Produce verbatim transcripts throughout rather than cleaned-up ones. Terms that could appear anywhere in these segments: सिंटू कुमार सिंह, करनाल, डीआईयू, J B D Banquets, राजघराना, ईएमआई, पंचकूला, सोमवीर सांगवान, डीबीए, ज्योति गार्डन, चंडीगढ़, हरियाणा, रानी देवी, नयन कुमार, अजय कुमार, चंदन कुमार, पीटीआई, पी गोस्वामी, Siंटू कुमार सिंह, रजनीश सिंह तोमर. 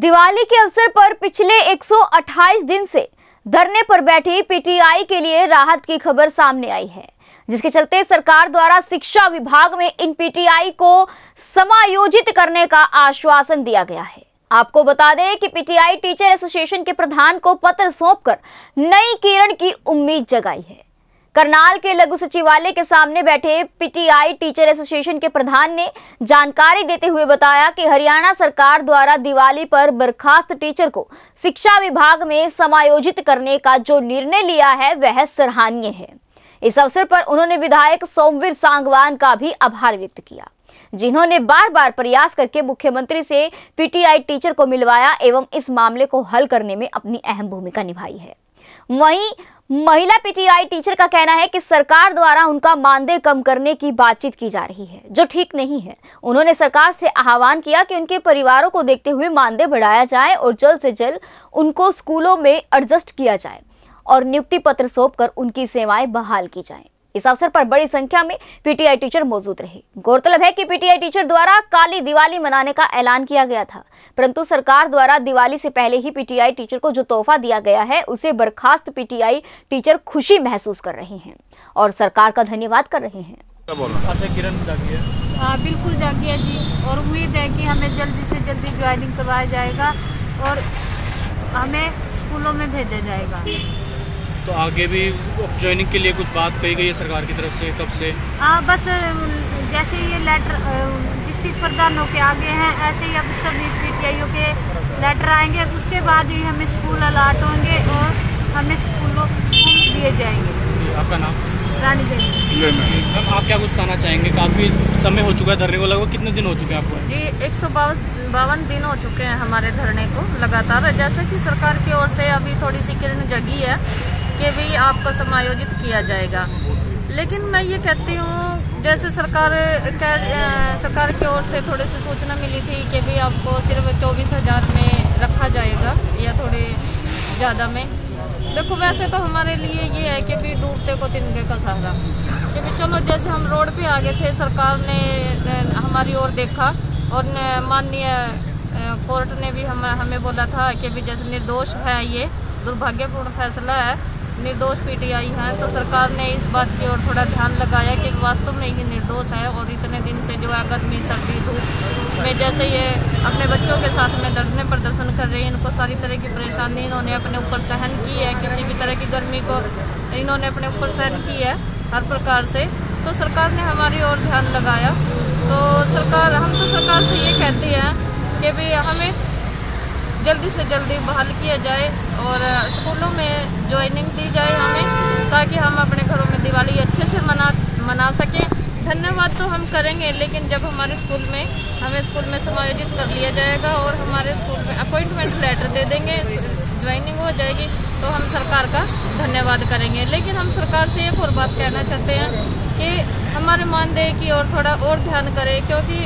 दिवाली के अवसर पर पिछले एक सौ अट्ठाईस दिन से धरने पर बैठी पीटीआई के लिए राहत की खबर सामने आई है, जिसके चलते सरकार द्वारा शिक्षा विभाग में इन पीटीआई को समायोजित करने का आश्वासन दिया गया है। आपको बता दें कि पीटीआई टीचर एसोसिएशन के प्रधान को पत्र सौंपकर नई किरण की उम्मीद जगाई है। करनाल के लघु सचिवालय के सामने बैठे पीटीआई टीचर एसोसिएशन के प्रधान ने जानकारी देते हुए बताया कि हरियाणा सरकार द्वारा दिवाली पर बर्खास्त टीचर को शिक्षा विभाग में समायोजित करने का जो निर्णय लिया है वह सराहनीय है। इस अवसर पर उन्होंने विधायक सोमवीर सांगवान का भी आभार व्यक्त किया, जिन्होंने बार बार प्रयास करके मुख्यमंत्री से पीटीआई टीचर को मिलवाया एवं इस मामले को हल करने में अपनी अहम भूमिका निभाई है। वहीं महिला पीटीआई टीचर का कहना है कि सरकार द्वारा उनका मानदेय कम करने की बातचीत की जा रही है, जो ठीक नहीं है। उन्होंने सरकार से आह्वान किया कि उनके परिवारों को देखते हुए मानदेय बढ़ाया जाए और जल्द से जल्द उनको स्कूलों में एडजस्ट किया जाए और नियुक्ति पत्र सौंपकर उनकी सेवाएं बहाल की जाएं। इस अवसर पर बड़ी संख्या में पीटीआई टीचर मौजूद रहे। गौरतलब है कि पीटीआई टीचर द्वारा काली दिवाली मनाने का ऐलान किया गया था, परंतु सरकार द्वारा दिवाली से पहले ही पीटीआई टीचर को जो तोहफा दिया गया है उसे बर्खास्त पीटीआई टीचर खुशी महसूस कर रहे हैं और सरकार का धन्यवाद कर रहे हैं। बिल्कुल जागिया जी, और उम्मीद है कि हमें जल्दी से जल्दी ज्वाइनिंग करवाया जाएगा और हमें स्कूलों में भेजा जाएगा। तो आगे भी ज्वाइनिंग के लिए कुछ बात कही गई है सरकार की तरफ से कब से? हाँ, बस जैसे ये लेटर डिस्ट्रिक्ट प्रधानों के आगे हैं ऐसे ही अब सभी पीटीआईओ के लेटर आएंगे, उसके बाद ही हमें स्कूल अलाट होंगे और हमें स्कूलों स्कूल दिए जाएंगे। आपका नाम? रानी देवी। मैम आप क्या कुछ कहना चाहेंगे? काफ़ी समय हो चुका है धरने को, लगभग कितने दिन हो चुके हैं आपको? जी एक सौ बावन दिन हो चुके हैं हमारे धरने को लगातार। जैसे कि सरकार की ओर से अभी थोड़ी सी किरण जगी है के भी आपको समायोजित किया जाएगा, लेकिन मैं ये कहती हूँ जैसे सरकार का, सरकार की ओर से थोड़ी सी सूचना मिली थी कि भी आपको सिर्फ चौबीस हजार में रखा जाएगा या थोड़े ज़्यादा में। देखो वैसे तो हमारे लिए ये है कि भी डूबते को तिनके का सहारा, कि भी चलो जैसे हम रोड पे आगे थे सरकार ने हमारी ओर देखा और माननीय कोर्ट ने भी हम हमें बोला था कि भी जैसे निर्दोष है, ये दुर्भाग्यपूर्ण फैसला है, निर्दोष पीटीआई है, तो सरकार ने इस बात की ओर थोड़ा ध्यान लगाया कि वास्तव में ही निर्दोष है और इतने दिन से जो है गर्मी सर्दी धूप में जैसे ये अपने बच्चों के साथ में धरने प्रदर्शन कर रहे हैं, इनको सारी तरह की परेशानी इन्होंने अपने ऊपर सहन की है, किसी भी तरह की गर्मी को इन्होंने अपने ऊपर सहन की है हर प्रकार से, तो सरकार ने हमारी ओर ध्यान लगाया। तो सरकार, हम तो सरकार से ये कहते हैं कि भाई हमें जल्दी से जल्दी बहाल किया जाए और स्कूलों में ज्वाइनिंग दी जाए हमें, ताकि हम अपने घरों में दिवाली अच्छे से मना मना सकें। धन्यवाद तो हम करेंगे, लेकिन जब हमारे स्कूल में हमें स्कूल में समायोजित कर लिया जाएगा और हमारे स्कूल में अपॉइंटमेंट लेटर दे देंगे, ज्वाइनिंग हो जाएगी, तो हम सरकार का धन्यवाद करेंगे। लेकिन हम सरकार से एक और बात कहना चाहते हैं कि हमारे मानदेय की ओर थोड़ा और ध्यान करें, क्योंकि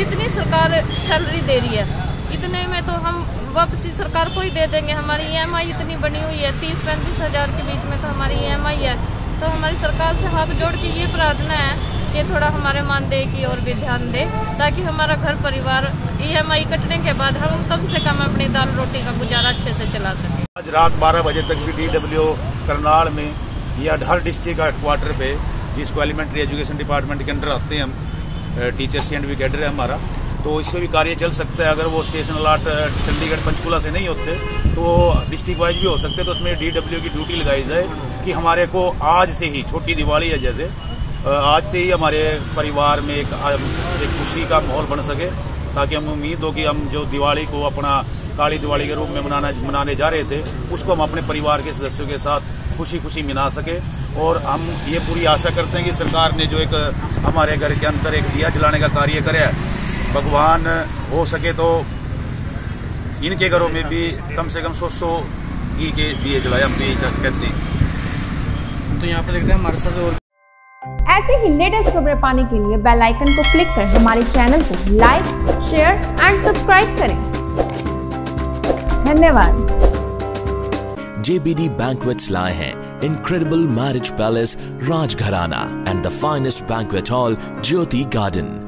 जितनी सरकार सैलरी दे रही है इतने में तो हम वापसी सरकार को ही दे देंगे। हमारी ईएमआई इतनी बनी हुई है, तीस पैंतीस हज़ार के बीच में तो हमारी ईएमआई है, तो हमारी सरकार से हाथ जोड़ के ये प्रार्थना है कि थोड़ा हमारे मानदेय की ओर भी ध्यान दे, ताकि हमारा घर परिवार ईएमआई कटने के बाद हम कम से कम अपनी दाल रोटी का गुजारा अच्छे से चला सकें। आज रात बारह बजे तक भी डी डब्ल्यू करनाल में या हर डिस्ट्रिक्ट हेडक्वार्टर पे, जिसको एलिमेंट्री एजुकेशन डिपार्टमेंट के अंडर आते हैं हम, टीचर्स एंड भी कैडर है हमारा, तो इसमें भी कार्य चल सकता है। अगर वो स्टेशन अलाट चंडीगढ़ पंचकूला से नहीं होते तो डिस्ट्रिक्ट वाइज भी हो सकते, तो उसमें डीडब्ल्यू की ड्यूटी लगाई जाए कि हमारे को आज से ही, छोटी दिवाली है जैसे, आज से ही हमारे परिवार में एक, एक खुशी का माहौल बन सके, ताकि हम उम्मीद हो कि हम जो दिवाली को अपना काली दिवाली के रूप में मनाना मनाने जा रहे थे उसको हम अपने परिवार के सदस्यों के साथ खुशी खुशी मना सके। और हम ये पूरी आशा करते हैं कि सरकार ने जो एक हमारे घर के अंदर एक दिया जलाने का कार्य करे, भगवान हो सके तो इनके घरों में भी कम से कम सौ सौ घी के दिए जलाए, अपनी कहते हैं। तो यहाँ पर देखते हैं हमारे साथ और ऐसे ही लेटेस्ट खबरें पाने के लिए बेल आइकन को क्लिक कर हमारे चैनल को लाइक शेयर एंड सब्सक्राइब करें। धन्यवाद। J B D Banquets लाए हैं Incredible Marriage Palace राजघराना and the finest banquet hall ज्योति गार्डन।